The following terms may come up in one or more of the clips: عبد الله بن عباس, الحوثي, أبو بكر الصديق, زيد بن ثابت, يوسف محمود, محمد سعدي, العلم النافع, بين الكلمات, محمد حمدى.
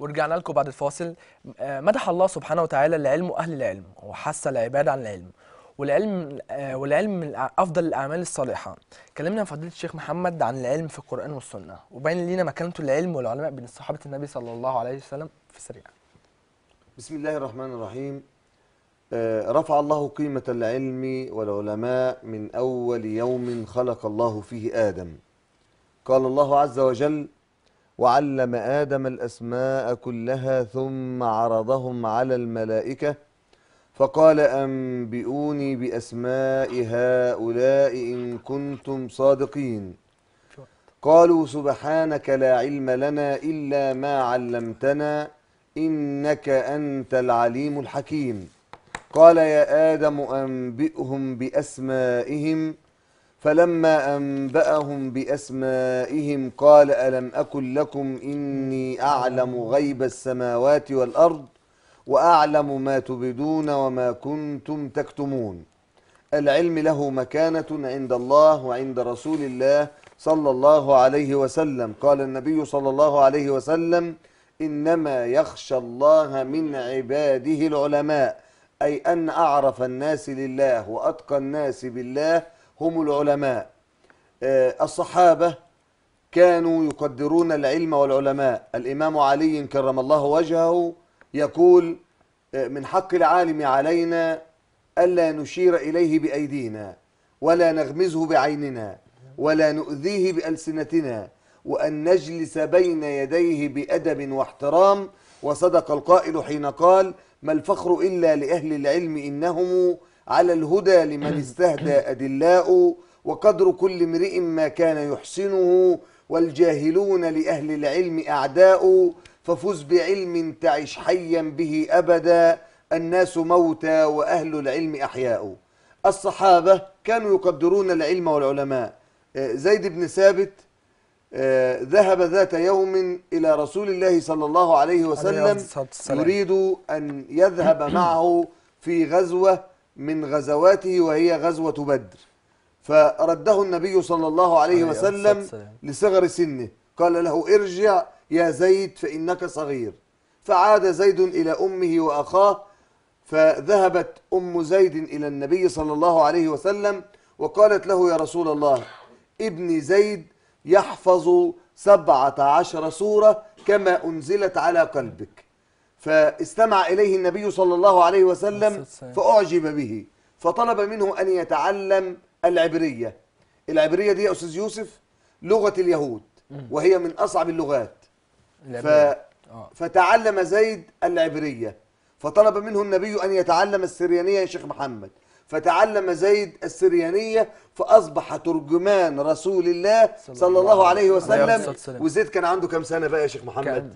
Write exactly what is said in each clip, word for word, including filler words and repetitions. ورجعنا لكم بعد الفاصل. مدح الله سبحانه وتعالى العلم واهل العلم وحث العباد عن العلم، والعلم والعلم من افضل الاعمال الصالحه. كلمنا فضيله الشيخ محمد عن العلم في القران والسنه، وبين لينا مكانه العلم والعلماء بين صحابه النبي صلى الله عليه وسلم في سريع. بسم الله الرحمن الرحيم. رفع الله قيمه العلم والعلماء من اول يوم خلق الله فيه ادم. قال الله عز وجل: وعلم آدم الأسماء كلها ثم عرضهم على الملائكة فقال أنبئوني بأسماء هؤلاء إن كنتم صادقين. قالوا سبحانك لا علم لنا إلا ما علمتنا إنك أنت العليم الحكيم. قال يا آدم أنبئهم بأسمائهم، فلما أنبأهم بأسمائهم قال ألم أقل لكم إني أعلم غيب السماوات والأرض وأعلم ما تبدون وما كنتم تكتمون. العلم له مكانة عند الله وعند رسول الله صلى الله عليه وسلم. قال النبي صلى الله عليه وسلم: إنما يخشى الله من عباده العلماء، أي أن أعرف الناس لله وأتقى الناس بالله هم العلماء. الصحابة كانوا يقدرون العلم والعلماء. الإمام علي كرم الله وجهه يقول: من حق العالم علينا ألا نشير إليه بأيدينا ولا نغمزه بعيننا ولا نؤذيه بألسنتنا، وأن نجلس بين يديه بأدب واحترام. وصدق القائل حين قال: ما الفخر إلا لأهل العلم إنهم على الهدى لمن استهدى أدلاء، وقدر كل امرئ ما كان يحسنه، والجاهلون لأهل العلم أعداء، ففز بعلم تعش حيا به أبدا، الناس موتى وأهل العلم أحياء. الصحابة كانوا يقدرون العلم والعلماء. زيد بن ثابت ذهب ذات يوم إلى رسول الله صلى الله عليه وسلم يريد أن يذهب معه في غزوة من غزواته، وهي غزوة بدر، فرده النبي صلى الله عليه وسلم لصغر سنه. قال له: ارجع يا زيد فإنك صغير. فعاد زيد إلى أمه وأخاه، فذهبت أم زيد إلى النبي صلى الله عليه وسلم وقالت له: يا رسول الله، ابن زيد يحفظ سبعة عشر سورة كما أنزلت على قلبك. فاستمع إليه النبي صلى الله عليه وسلم فأعجب به، فطلب منه أن يتعلم العبرية. العبرية دي يا أستاذ يوسف لغة اليهود، وهي من أصعب اللغات. ف... فتعلم زيد العبرية، فطلب منه النبي أن يتعلم السريانية يا شيخ محمد، فتعلم زيد السريانية، فأصبح ترجمان رسول الله صلى الله عليه وسلم. وزيد كان عنده كم سنة بقى يا شيخ محمد؟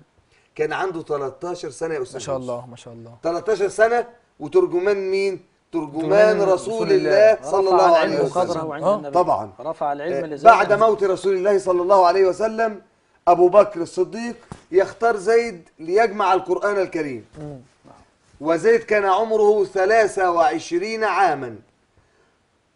كان عنده ثلاثة عشر سنة يا أستاذ. ما شاء الله ما شاء الله. ثلاثة عشر سنة وترجمان مين؟ ترجمان رسول الله صلى الله عليه وسلم. طبعا رفع العلم بعد موت رسول الله صلى الله عليه وسلم. أبو بكر الصديق يختار زيد ليجمع القرآن الكريم، وزيد كان عمره ثلاثة وعشرين عاما.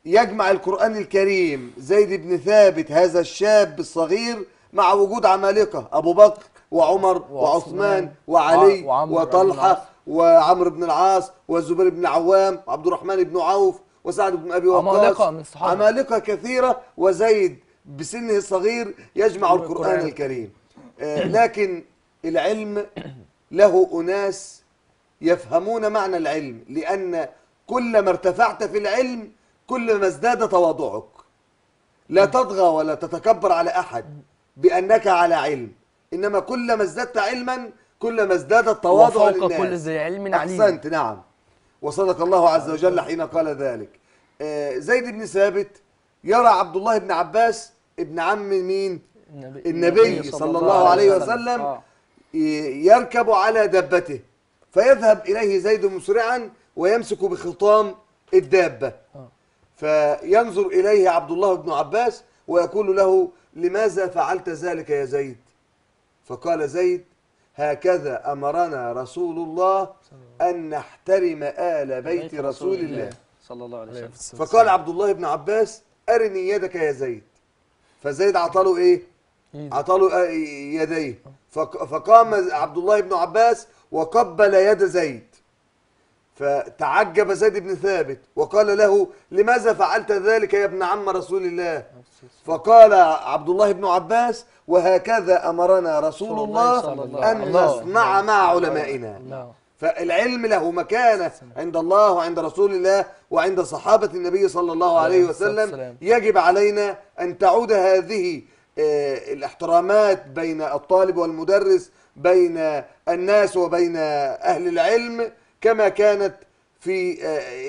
يجمع القرآن الكريم زيد بن ثابت، هذا الشاب الصغير، مع وجود عمالقة: أبو بكر وعمر وعثمان وعلي وطلحة وعمرو بن العاص والزبير بن العوام وعبد الرحمن بن عوف وسعد بن أبي وقاص. عمالقة كثيرة، وزيد بسنه الصغير يجمع القرآن الكريم. لكن العلم له أناس يفهمون معنى العلم، لأن كلما ارتفعت في العلم كلما ازداد تواضعك. لا تطغى ولا تتكبر على أحد بأنك على علم، إنما كلما ازددت علما كلما ازداد التواضع للناس. وفوق كل ذي علم عليم. أحسنت، نعم، وصدق الله عز وجل حين قال ذلك. زيد بن ثابت يرى عبد الله بن عباس ابن عم مين؟ النبي, النبي صلى, صلى الله عليه وسلم آه. يركب على دبته، فيذهب إليه زيد مسرعا ويمسك بخطام الدابة. آه. فينظر إليه عبد الله بن عباس ويقول له: لماذا فعلت ذلك يا زيد؟ فقال زيد: هكذا أمرنا رسول الله أن نحترم آل بيت رسول الله صلى الله عليه وسلم. فقال عبد الله بن عباس: أرني يدك يا زيد. فزيد عطاله إيه؟ عطاله يديه، فقام عبد الله بن عباس وقبل يد زيد، فتعجب زيد بن ثابت وقال له: لماذا فعلت ذلك يا ابن عم رسول الله؟ فقال عبد الله بن عباس: وهكذا أمرنا رسول الله أن نصنع مع علمائنا. فالعلم له مكانة عند الله وعند رسول الله وعند صحابة النبي صلى الله عليه وسلم. يجب علينا أن تعود هذه الاحترامات بين الطالب والمدرس، بين الناس وبين أهل العلم، كما كانت في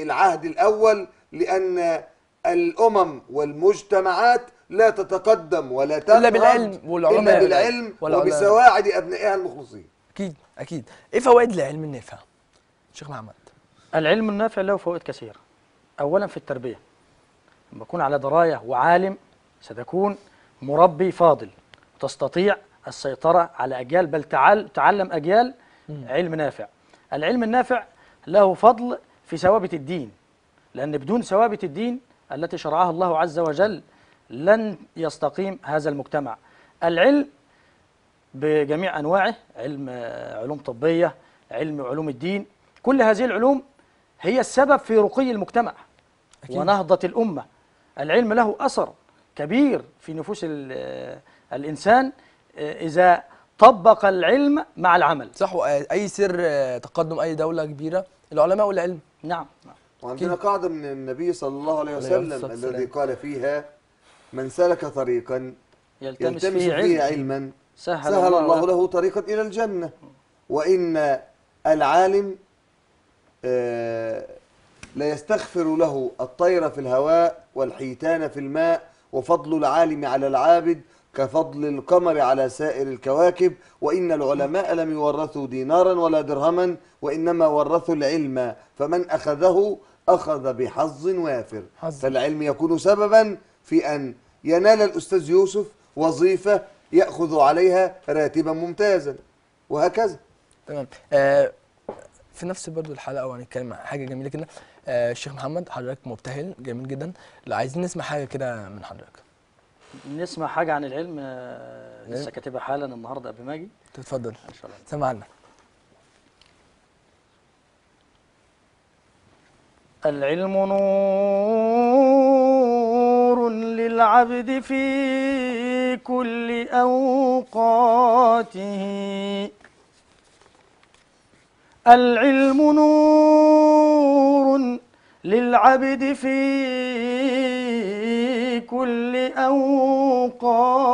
العهد الأول، لأن الأمم والمجتمعات لا تتقدم ولا تنهض إلا بالعلم, إلا بالعلم وبسواعد أبنائها المخلصين. أكيد أكيد. إيه فوائد العلم النافع شيخ محمد؟ العلم النافع له فوائد كثيرة. أولا في التربية، لما تكون على دراية وعالم ستكون مربي فاضل، تستطيع السيطرة على أجيال، بل تعلم أجيال علم نافع. العلم النافع له فضل في ثوابت الدين، لأن بدون ثوابت الدين التي شرعها الله عز وجل لن يستقيم هذا المجتمع. العلم بجميع أنواعه، علم علوم طبية، علم علوم الدين، كل هذه العلوم هي السبب في رقي المجتمع أكيد. ونهضة الأمة. العلم له أثر كبير في نفوس الإنسان إذا طبق العلم مع العمل. صح. أي سر تقدم أي دولة كبيرة؟ العلماء والعلم. نعم. وعندنا قاعدة من النبي صلى الله عليه وسلم الذي قال فيها: من سلك طريقا يلتمس فيه علما, علما سهل, سهل الله, الله له طريقا إلى الجنة. وإن العالم لا يستغفر له الطير في الهواء والحيتان في الماء، وفضل العالم على العابد كفضل القمر على سائر الكواكب. وإن العلماء لم يورثوا دينارا ولا درهما، وإنما ورثوا العلم، فمن أخذه أخذ بحظ وافر. حظ. فالعلم يكون سببا في أن ينال الأستاذ يوسف وظيفة يأخذ عليها راتبا ممتازا، وهكذا. تمام. آه في نفس برضو الحلقة وهنتكلم حاجة جميلة كده. آه الشيخ محمد، حضرتك مبتهل جميل جدا، لو عايزين نسمع حاجة كده من حضرتك. نسمع حاجة عن العلم لسه كاتبها حالا النهارده قبل ما اجي. تتفضل ان شاء الله. سمعنا. العلم نور للعبد في كل أوقاته. العلم نور للعبد في كل أوقاته،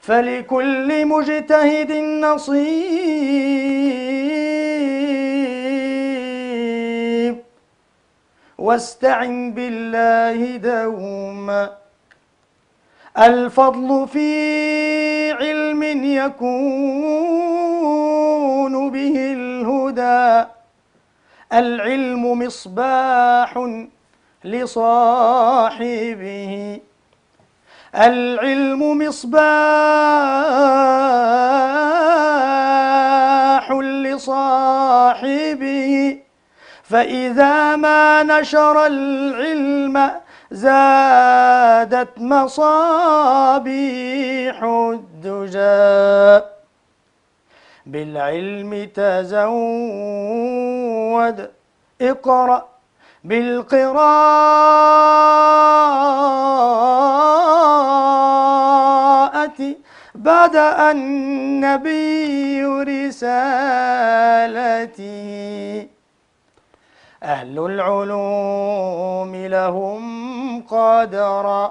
فلكل مجتهد نصيب، واستعن بالله دوما. الفضل في علم يكون به الهدى، العلم مصباح لصاحبه، العلم مصباح لصاحبه، فإذا ما نشر العلم زادت مصابيح الدجى. بالعلم تزود، اقرأ بالقراءة، بدأ النبي رسالته. أهل العلوم لهم قدر،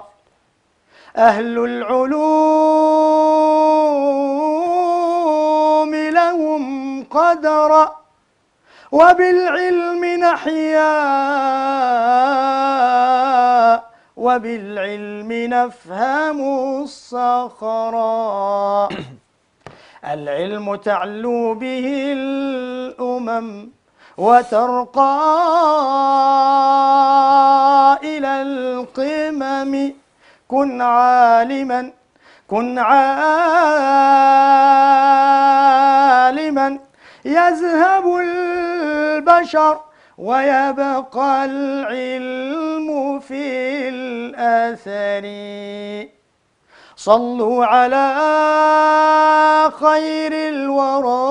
أهل العلوم لهم قدر، وبالعلم نحيا وبالعلم نفهم الصخرا. العلم تعلو به الأمم وترقى إلى القمم. كن عالما، كن عالما يذهب البشر ويبقى العلم في الأثر. صلوا على خير الورى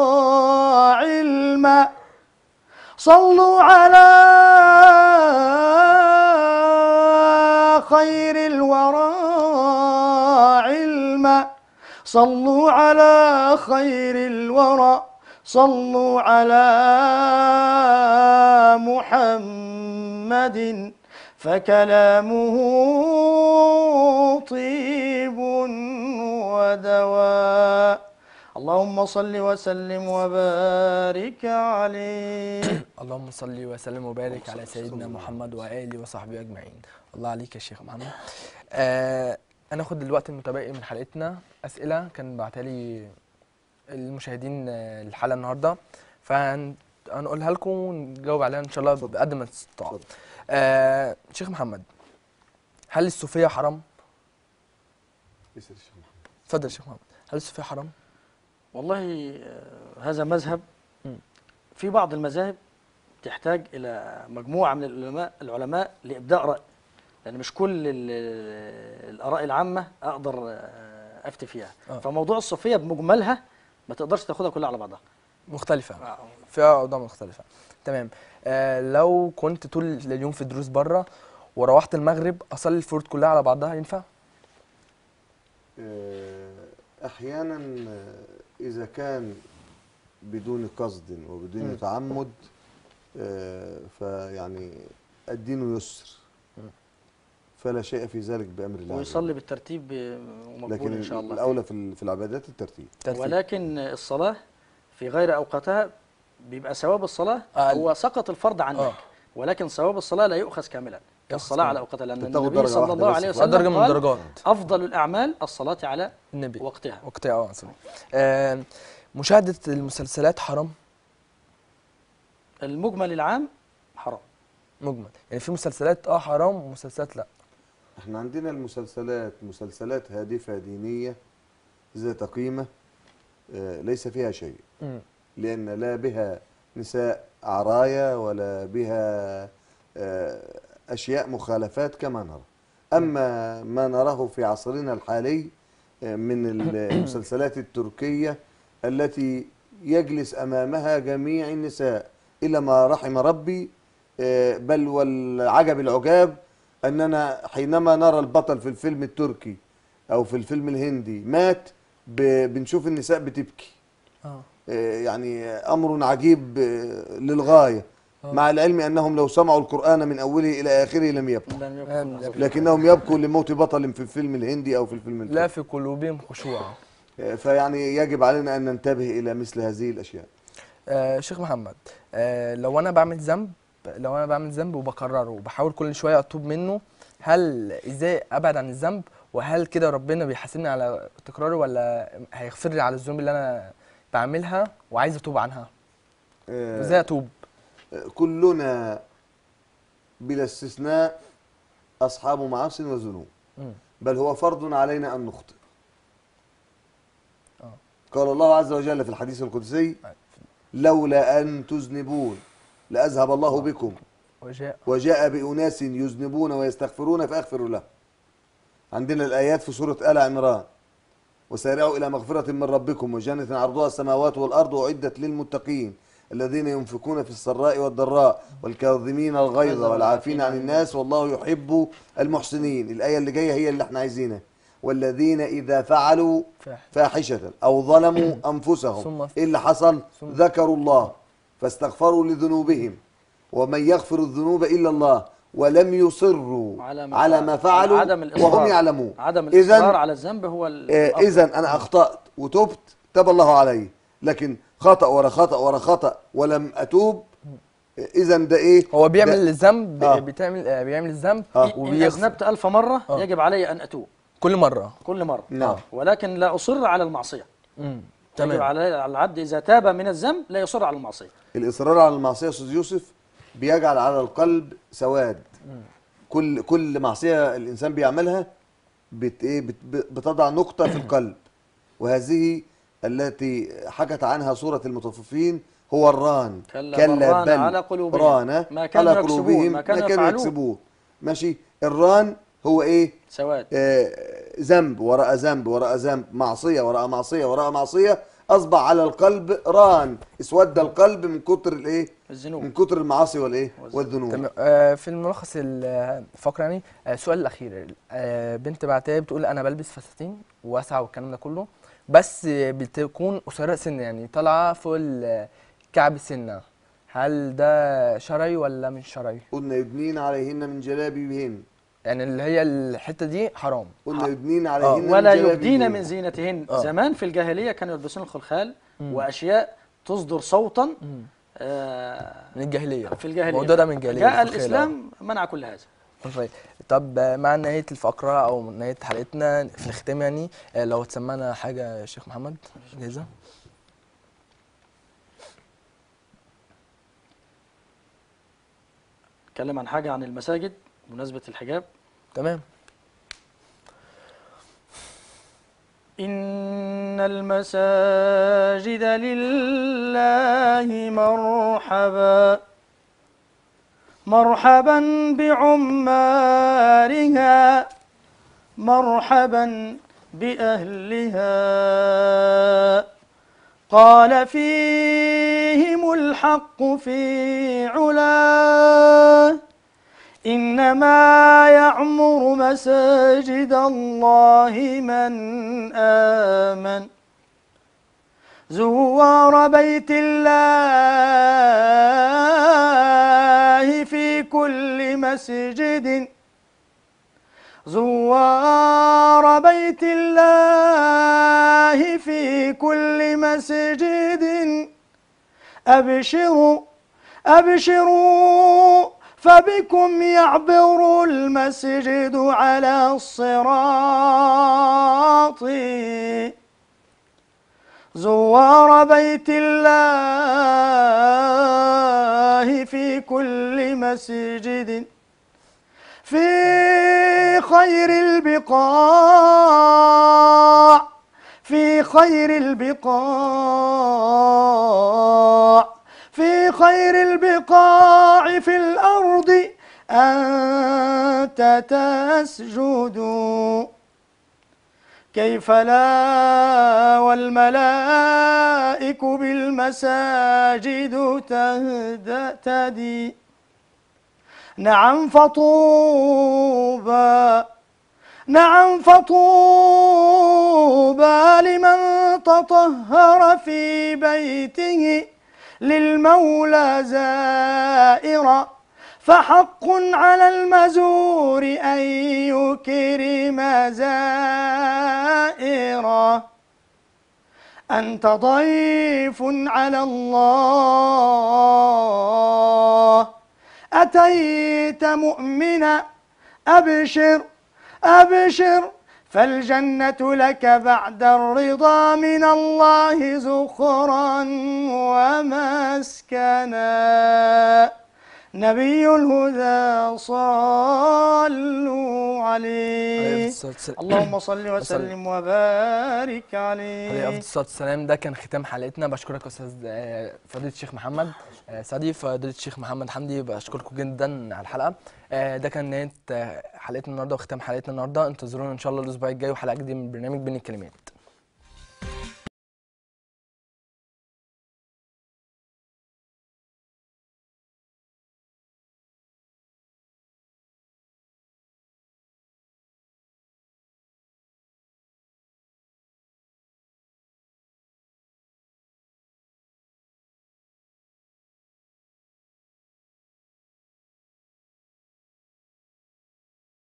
علما، صلوا على خير الورى علما، صلوا على خير الورى، صلوا على محمد فكلامه طيب ودواء. اللهم صل وسلم وبارك عليه. اللهم صل وسلم وبارك على سيدنا محمد وآله وصحبه أجمعين. الله عليك يا شيخ محمد. آه أنا أخذ الوقت المتبقي من حلقتنا أسئلة كان بعتها لي المشاهدين الحلقة النهاردة، فهنقولها لكم ونجاوب عليها إن شاء الله بقدر ما تستطيعوا. آه شيخ محمد، هل الصوفية حرام؟ يسأل الشيخ محمد. اتفضل يا شيخ محمد. هل الصوفية حرام؟ والله هذا مذهب، في بعض المذاهب تحتاج إلى مجموعة من العلماء العلماء لإبداء رأي، لأن مش كل الآراء العامة أقدر أفتي فيها. آه. فموضوع الصوفية بمجملها ما تقدرش تاخدها كلها على بعضها، مختلفة. آه. فيها أوضاع مختلفة. تمام. آه لو كنت طول اليوم في دروس بره وروحت المغرب أصلي الفروض كلها على بعضها ينفع؟ أحيانا إذا كان بدون قصد وبدون م. تعمد آه فيعني الدين يسر، فلا شيء في ذلك بأمر الله، ويصلي بالترتيب ومقبول إن شاء الله. لكن الأولى في العبادات الترتيب. ترتيب. ولكن الصلاة في غير أوقاتها بيبقى ثواب الصلاة أقل. هو سقط الفرض عنك. آه. ولكن ثواب الصلاة لا يؤخذ كاملا كالصلاة على أوقاتها، لأن النبي صلى الله عليه وسلم قال أفضل الأعمال الصلاة على النبي وقتها. وقتها أه آه مشاهدة المسلسلات حرام؟ المجمل العام حرام. مجمل يعني في مسلسلات أه حرام ومسلسلات لأ. احنا عندنا المسلسلات مسلسلات هادفة دينية ذات قيمة ليس فيها شيء، لأن لا بها نساء عراية ولا بها أشياء مخالفات كما نرى. أما ما نراه في عصرنا الحالي من المسلسلات التركية التي يجلس أمامها جميع النساء إلا ما رحم ربي، بل والعجب العجاب أننا حينما نرى البطل في الفيلم التركي أو في الفيلم الهندي مات بنشوف النساء بتبكي. آه. يعني أمر عجيب للغاية. آه. مع العلم أنهم لو سمعوا القرآن من أوله إلى آخره لم يبكوا، لكنهم يبكوا لموت بطل في الفيلم الهندي أو في الفيلم التركي. لا في قلوبهم خشوع. فيعني يجب علينا أن ننتبه إلى مثل هذه الأشياء. آه شيخ محمد، آه لو أنا بعمل ذنب لو انا بعمل ذنب وبكرره وبحاول كل شويه اتوب منه، هل ازاي ابعد عن الذنب؟ وهل كده ربنا بيحاسبني على تكراره ولا هيغفر لي على الذنوب اللي انا بعملها وعايز اتوب عنها؟ ازاي اتوب؟ كلنا بلا استثناء اصحاب معاصي وذنوب، بل هو فرض علينا ان نخطئ. آه. قال الله عز وجل في الحديث القدسي: لولا ان تذنبون لأذهب الله بكم وجاء بأناس يذنبون ويستغفرون فأغفر له. عندنا الآيات في سورة آل عمران: وسارعوا إلى مغفرة من ربكم وجنة عرضها السماوات والأرض أعدت للمتقين الذين ينفقون في السراء والضراء والكاظمين الغيظ والعافين عن الناس والله يحب المحسنين. الآية اللي جاية هي اللي احنا عايزينها: والذين إذا فعلوا فاحشة أو ظلموا أنفسهم إيه اللي حصل؟ ذكروا الله فاستغفروا لذنوبهم ومن يغفر الذنوب إلا الله ولم يصروا على ما فعلوا وهم يعلمون. عدم الإصرار على الذنب هو الأفضل. إذن أنا أخطأت وتبت، تاب الله علي، لكن خطأ ورا خطأ ورا خطأ ولم أتوب، إذن ده إيه؟ هو بيعمل الذنب. آه. بتعمل بيعمل الذنب. آه. إن أذنبت ألف مرة. آه. يجب علي أن أتوب كل مرة كل مرة. نعم. ولكن لا أصر على المعصية. مم. يجب على العبد إذا تاب من الذنب لا يصر على المعصية. الإصرار على المعصية يا أستاذ يوسف بيجعل على القلب سواد. مم. كل كل معصية الإنسان بيعملها بت إيه بت بتضع نقطة في القلب، وهذه التي حكت عنها سورة المطففين: هو الران. كلا, كلا بل على قلوبهم ران ما كانوا يكسبون ما كانوا يكسبوه. ماشي. الران هو ايه؟ سواد. آه ذنب وراء ذنب وراء ذنب، معصيه وراء معصيه وراء معصيه، اصبح على القلب ران، اسود القلب من كتر الايه؟ الذنوب، من كتر المعاصي والايه؟ والذنوب. تمام. آه في الملخص الفقره يعني آه السؤال الاخير، آه بنت بعتها بتقول انا بلبس فساتين واسعه والكلام ده كله، بس بتكون قصيره سن يعني طالعه فوق الكعب سنه، هل ده شرعي ولا مش شرعي؟ قلنا يبنين عليهن من جلابيبهن، يعني اللي هي الحته دي حرام. قلنا يبنين عليهن آه. ولا يبدين من زينتهن. آه. زمان في الجاهليه كانوا يلبسون الخلخال مم. واشياء تصدر صوتا آه من الجاهليه، في الجاهليه وده من الجاهليه، جاء الاسلام منع كل هذا. طيب, طب مع نهايه الفقره او نهايه حلقتنا في الختام يعني لو تسمعنا حاجه يا شيخ محمد جاهزه؟ نتكلم عن حاجه عن المساجد بمناسبة الحجاب. تمام. إن المساجد لله مرحبا مرحبا بعمارها مرحبا بأهلها، قال فيهم الحق في علاه، إنما يعمر مساجد الله من آمن زوار بيت الله في كل مسجد زوار بيت الله في كل مسجد، أبشروا أبشروا فبكم يعبر المسجد على الصراط، زوار بيت الله في كل مسجد في خير البقاع في خير البقاع في خير البقاع في الأرض أنت تسجد، كيف لا والملائك بالمساجد تهتدي، نعم فطوبى نعم فطوبى لمن تطهر في بيته للمولى زائرا، فحق على المزور أن يكرم زائرا، أنت ضيف على الله أتيت مؤمنا، أبشر أبشر فالجنة لك بعد الرضا من الله زخرا ومسكنا، نبي الهدى صلوا عليه اللهم صل وسلم وبارك عليه. عليه أفضل الصلاة والسلام. ده كان ختام حلقتنا. بشكرك أستاذ فضيلة الشيخ محمد سعدي، فضيلة الشيخ محمد حمدي، بشكركم جدا على الحلقة. ده كان نهاية حلقتنا النهارده وختام حلقتنا النهارده، انتظرونا ان شاء الله الاسبوع الجاي وحلقة جديدة من برنامج بين الكلمات.